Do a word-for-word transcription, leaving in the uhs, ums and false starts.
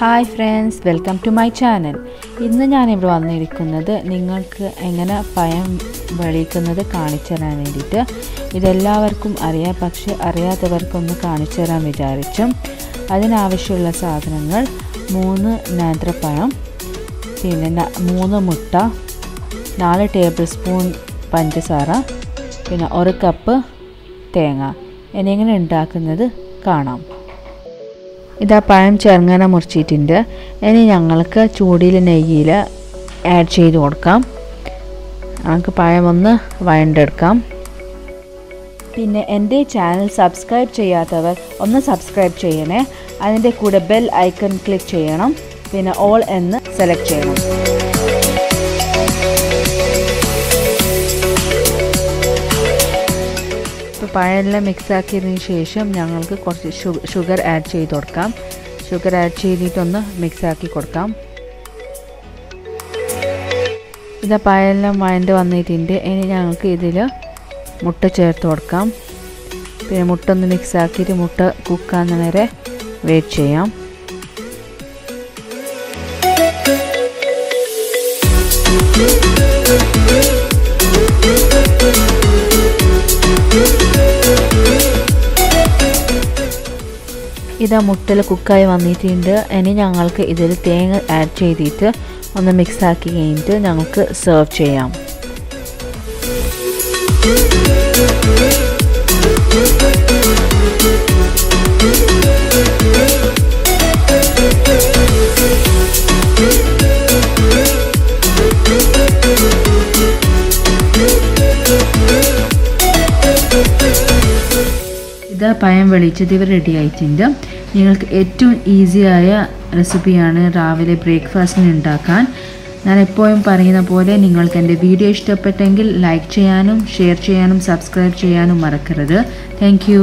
Hi friends, welcome to my channel. ഇന്ന് ഞാൻ ഇവിടെ വന്നിരിക്കുന്നത് നിങ്ങൾക്ക് എങ്ങനെ പയം വെളിക്കുന്നത് കാണിച്ചു തരാൻ വേണ്ടിയിട്ട്. ഇതെല്ലാവർക്കും അറിയാം, പക്ഷേ അറിയാത്തവർക്കൊന്ന് കാണിച്ചു തരാൻ വിചാരിച്ചു. അതിനാവശ്യമുള്ള സാധനങ്ങൾ മൂന്ന് നേന്ത്രപ്പഴം, പിന്നെ മൂന്ന് മുട്ട, നാല് ടേബിൾ സ്പൂൺ പഞ്ചസാര, പിന്നെ ഒരു കപ്പ് തേങ്ങ. എങ്ങനെ ഉണ്ടാക്കുന്നത് കാണാം. ഇതാ പഴം ചെറുങ്ങനെ മുറിച്ചിട്ടുണ്ട്. ഇനി ഞങ്ങൾക്ക് ചൂടിൽ നെയ്യിൽ ആഡ് ചെയ്ത് കൊടുക്കാം. നമുക്ക് പഴം ഒന്ന് വഴണ്ടെടുക്കാം. പിന്നെ എൻ്റെ ചാനൽ സബ്സ്ക്രൈബ് ചെയ്യാത്തവർ ഒന്ന് സബ്സ്ക്രൈബ് ചെയ്യണേ. അതിൻ്റെ കൂടെ ബെൽ ഐക്കൺ ക്ലിക്ക് ചെയ്യണം. പിന്നെ ഓൾ എന്ന് സെലക്ട് ചെയ്യണം. പഴമെല്ലാം മിക്സാക്കിയതിന് ശേഷം ഞങ്ങൾക്ക് കുറച്ച് ഷുഗർ ആഡ് ചെയ്ത് കൊടുക്കാം. ഷുഗർ ആഡ് ചെയ്തിട്ടൊന്ന് മിക്സാക്കി കൊടുക്കാം. ഇതാ പഴമെല്ലാം വഴണ്ട് വന്നിട്ടുണ്ട്. ഇനി ഞങ്ങൾക്ക് ഇതിൽ മുട്ട ചേർത്ത് കൊടുക്കാം. പിന്നെ മുട്ട ഒന്ന് മിക്സാക്കിയിട്ട് മുട്ട കുക്കാവുന്ന വരെ വെയിറ്റ് ചെയ്യാം. ഇതാ മുട്ടൽ കുക്കായി വന്നിട്ടുണ്ട്. ഇനി ഞങ്ങൾക്ക് ഇതിൽ തേങ്ങ ആഡ് ചെയ്തിട്ട് ഒന്ന് മിക്സാക്കി കഴിഞ്ഞിട്ട് ഞങ്ങൾക്ക് സെർവ് ചെയ്യാം. ഇതാ പയം വെളിച്ചത് ഇവർ റെഡി ആയിട്ടുണ്ട്. നിങ്ങൾക്ക് ഏറ്റവും ഈസിയായ റെസിപ്പിയാണ് രാവിലെ ബ്രേക്ക്ഫാസ്റ്റിന് ഉണ്ടാക്കാൻ. ഞാൻ എപ്പോഴും പറയുന്ന പോലെ നിങ്ങൾക്ക് എൻ്റെ വീഡിയോ ഇഷ്ടപ്പെട്ടെങ്കിൽ ലൈക്ക് ചെയ്യാനും ഷെയർ ചെയ്യാനും സബ്സ്ക്രൈബ് ചെയ്യാനും മറക്കരുത്. Thank U.